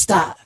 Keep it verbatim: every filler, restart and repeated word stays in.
Stop.